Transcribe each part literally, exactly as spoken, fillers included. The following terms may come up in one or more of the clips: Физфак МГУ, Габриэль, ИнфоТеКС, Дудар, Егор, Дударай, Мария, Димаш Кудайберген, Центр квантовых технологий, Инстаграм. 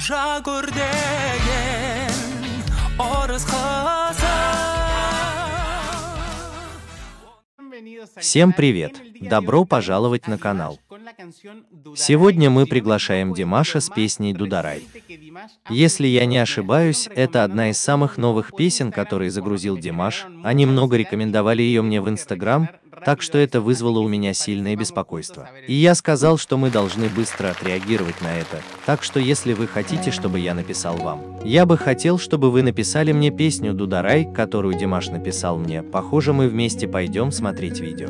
Душа Кудайберген, орыс хаса. Всем привет! Добро пожаловать на канал. Сегодня мы приглашаем Димаша с песней «Дударай». Если я не ошибаюсь, это одна из самых новых песен, которые загрузил Димаш. Они много рекомендовали ее мне в Инстаграм, так что это вызвало у меня сильное беспокойство. И я сказал, что мы должны быстро отреагировать на это, так что если вы хотите, чтобы я написал вам. Я бы хотел, чтобы вы написали мне песню «Дударай», которую Димаш написал мне. Похоже, мы вместе пойдем смотреть видео.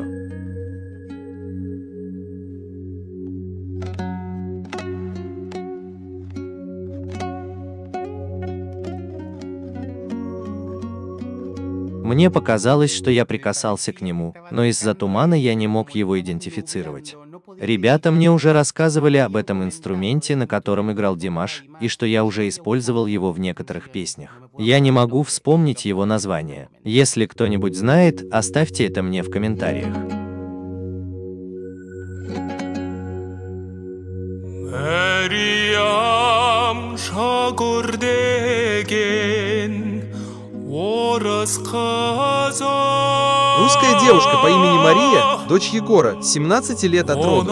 Мне показалось, что я прикасался к нему, но из-за тумана я не мог его идентифицировать. Ребята мне уже рассказывали об этом инструменте, на котором играл Димаш, и что я уже использовал его в некоторых песнях. Я не могу вспомнить его название. Если кто-нибудь знает, оставьте это мне в комментариях. Русская девушка по имени Мария, дочь Егора, семнадцати лет от рода.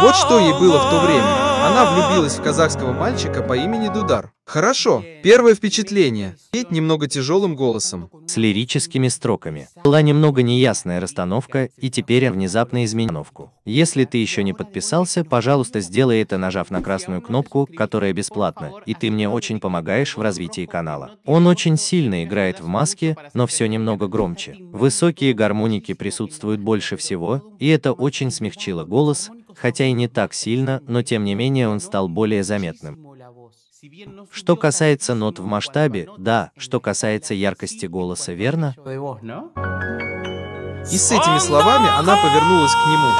Вот что ей было в то время. Она влюбилась в казахского мальчика по имени Дудар. Хорошо, первое впечатление. Петь немного тяжелым голосом. С лирическими строками. Была немного неясная расстановка, и теперь я внезапно изменил. Если ты еще не подписался, пожалуйста, сделай это, нажав на красную кнопку, которая бесплатна, и ты мне очень помогаешь в развитии канала. Он очень сильно играет в маске, но все немного громче. Высокие гармоники присутствуют больше всего, и это очень смягчило голос, хотя и не так сильно, но тем не менее он стал более заметным. Что касается нот в масштабе, да, что касается яркости голоса, верно? И с этими словами она повернулась к нему.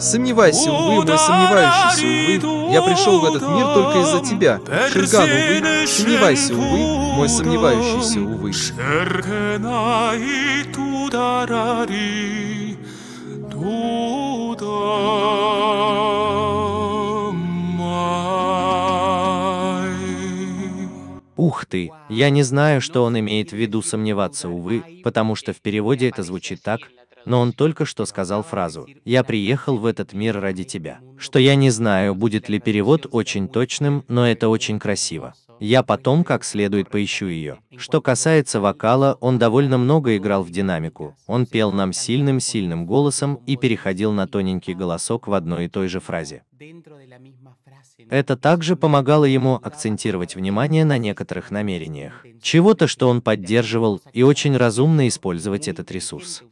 Сомневайся, увы, мой сомневающийся, увы, я пришел в этот мир только из-за тебя. Ширган, увы, сомневайся, увы, мой сомневающийся, увы. Ух ты, я не знаю, что он имеет в виду сомневаться, увы, потому что в переводе это звучит так. Но он только что сказал фразу «Я приехал в этот мир ради тебя». Что я не знаю, будет ли перевод очень точным, но это очень красиво. Я потом как следует поищу ее. Что касается вокала, он довольно много играл в динамику. Он пел нам сильным-сильным голосом и переходил на тоненький голосок в одной и той же фразе. Это также помогало ему акцентировать внимание на некоторых намерениях. Чего-то, что он поддерживал, и очень разумно использовать этот ресурс.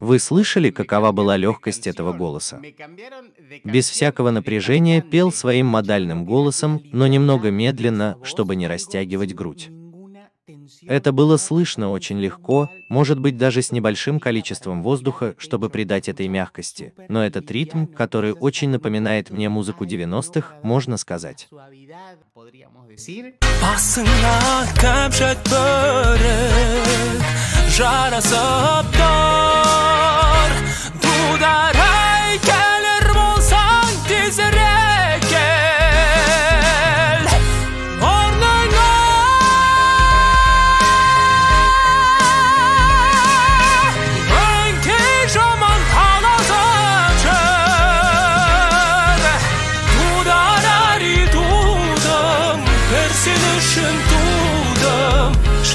Вы слышали, какова была легкость этого голоса? Без всякого напряжения пел своим модальным голосом, но немного медленно, чтобы не растягивать грудь. Это было слышно очень легко, может быть даже с небольшим количеством воздуха, чтобы придать этой мягкости, но этот ритм, который очень напоминает мне музыку девяностых, можно сказать.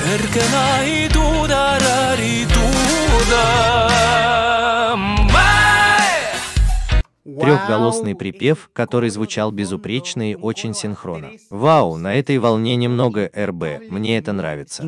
Ширкана и Дуда. трехголосный припев, который звучал безупречно и очень синхронно. Вау, на этой волне немного эр бэ, мне это нравится.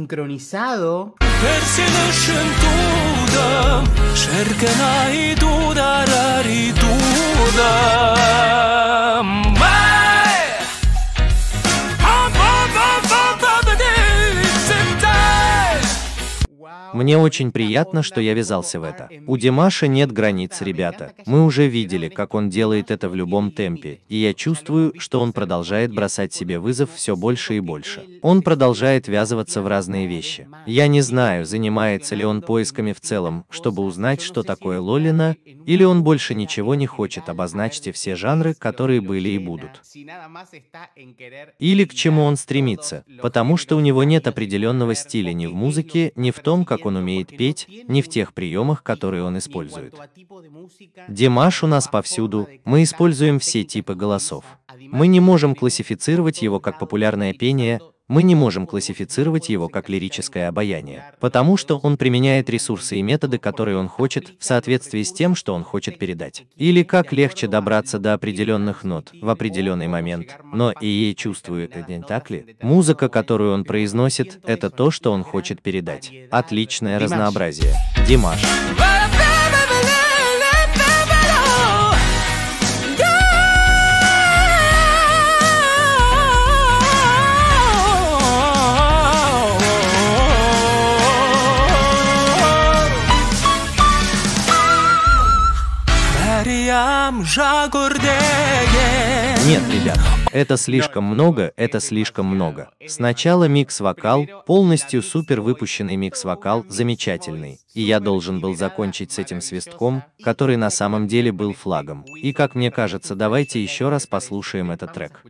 Мне очень приятно, что я вязался в это. У Димаша нет границ, ребята. Мы уже видели, как он делает это в любом темпе, и я чувствую, что он продолжает бросать себе вызов все больше и больше. Он продолжает ввязываться в разные вещи. Я не знаю, занимается ли он поисками в целом, чтобы узнать, что такое лолина, или он больше ничего не хочет. Обозначьте все жанры, которые были и будут. Или к чему он стремится, потому что у него нет определенного стиля ни в музыке, ни в том, как он умеет петь, не в тех приемах, которые он использует. Димаш у нас повсюду, мы используем все типы голосов. Мы не можем классифицировать его как популярное пение, мы не можем классифицировать его как лирическое обаяние, потому что он применяет ресурсы и методы, которые он хочет, в соответствии с тем, что он хочет передать. Или как легче добраться до определенных нот в определенный момент, но и ей чувствую, не так ли? Музыка, которую он произносит, это то, что он хочет передать. Отличное разнообразие. Димаш. Нет, ребят, это слишком много, это слишком много. Сначала микс-вокал, полностью супер выпущенный микс-вокал, замечательный. И я должен был закончить с этим свистком, который на самом деле был флагом. И как мне кажется, давайте еще раз послушаем этот трек.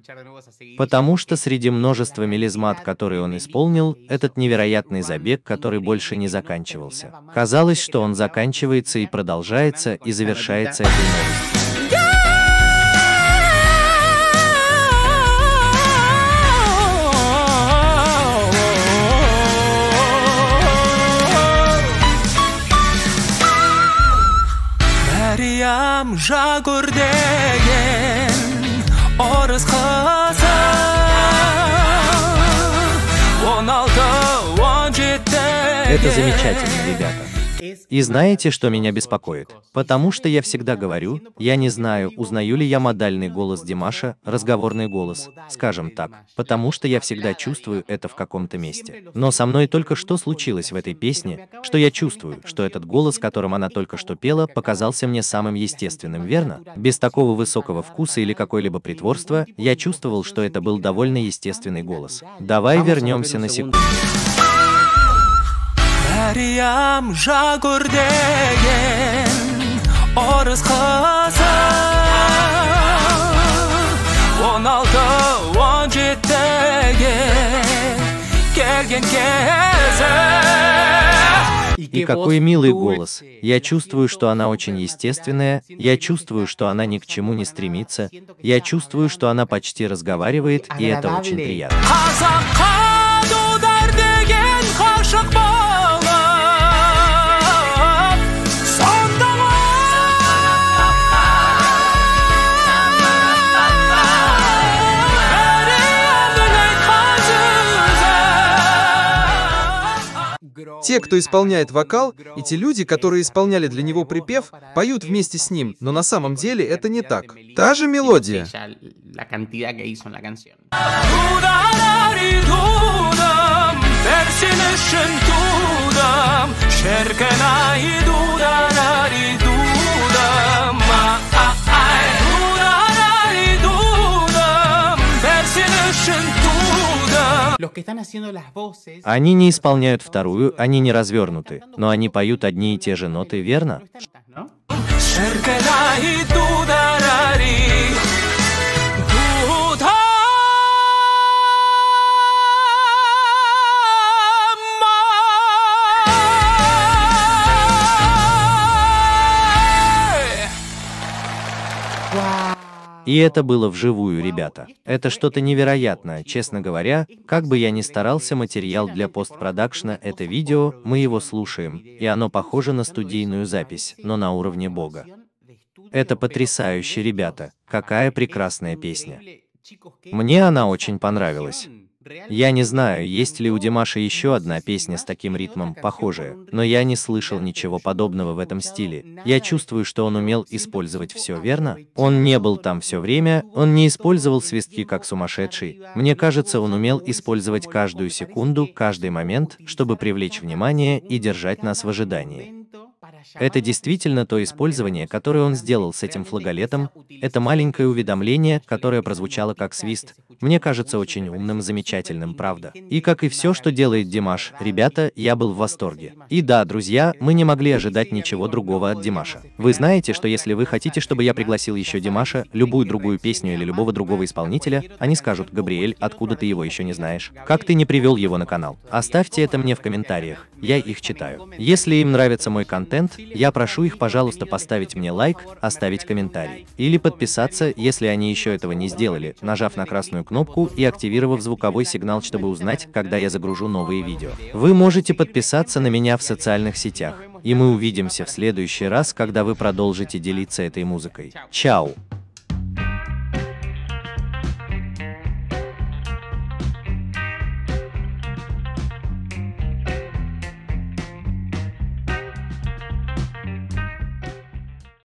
Потому что среди множества мелизмат, которые он исполнил, этот невероятный забег, который больше не заканчивался. Казалось, что он заканчивается и продолжается, и завершается этой новостью. Мария Кудайберген, орыс қызы, он алты он жеті. Это замечательно, ребята. И знаете, что меня беспокоит? Потому что я всегда говорю, я не знаю, узнаю ли я модальный голос Димаша, разговорный голос, скажем так, потому что я всегда чувствую это в каком-то месте. Но со мной только что случилось в этой песне, что я чувствую, что этот голос, которым она только что пела, показался мне самым естественным, верно? Без такого высокого вкуса или какой-либо притворства, я чувствовал, что это был довольно естественный голос. Давай вернемся на секунду. Мария Кудайберген, орыс қызы, он алты он жетіге келген кезі. И какой милый голос. Я чувствую, что она очень естественная, я чувствую, что она ни к чему не стремится, я чувствую, что она почти разговаривает, и это очень приятно. Те, кто исполняет вокал, и те люди, которые исполняли для него припев, поют вместе с ним, но на самом деле это не так. Та же мелодия. Они не исполняют вторую, они не развернуты, но они поют одни и те же ноты, верно? И это было вживую, ребята. Это что-то невероятное, честно говоря, как бы я ни старался, материал для постпродакшна — это видео, мы его слушаем, и оно похоже на студийную запись, но на уровне Бога. Это потрясающе, ребята. Какая прекрасная песня. Мне она очень понравилась. Я не знаю, есть ли у Димаша еще одна песня с таким ритмом, похожая, но я не слышал ничего подобного в этом стиле. Я чувствую, что он умел использовать все, верно? Он не был там все время, он не использовал свистки как сумасшедший. Мне кажется, он умел использовать каждую секунду, каждый момент, чтобы привлечь внимание и держать нас в ожидании. Это действительно то использование, которое он сделал с этим флаголетом, это маленькое уведомление, которое прозвучало как свист, мне кажется очень умным, замечательным, правда. И как и все, что делает Димаш, ребята, я был в восторге. И да, друзья, мы не могли ожидать ничего другого от Димаша. Вы знаете, что если вы хотите, чтобы я пригласил еще Димаша, любую другую песню или любого другого исполнителя, они скажут: «Габриэль, откуда ты его еще не знаешь? Как ты не привел его на канал?» Оставьте это мне в комментариях, я их читаю. Если им нравится мой контент, я прошу их, пожалуйста, поставить мне лайк, оставить комментарий. Или подписаться, если они еще этого не сделали, нажав на красную кнопку и активировав звуковой сигнал, чтобы узнать, когда я загружу новые видео. Вы можете подписаться на меня в социальных сетях. И мы увидимся в следующий раз, когда вы продолжите делиться этой музыкой. Чао!